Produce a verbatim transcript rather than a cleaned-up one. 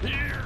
Here!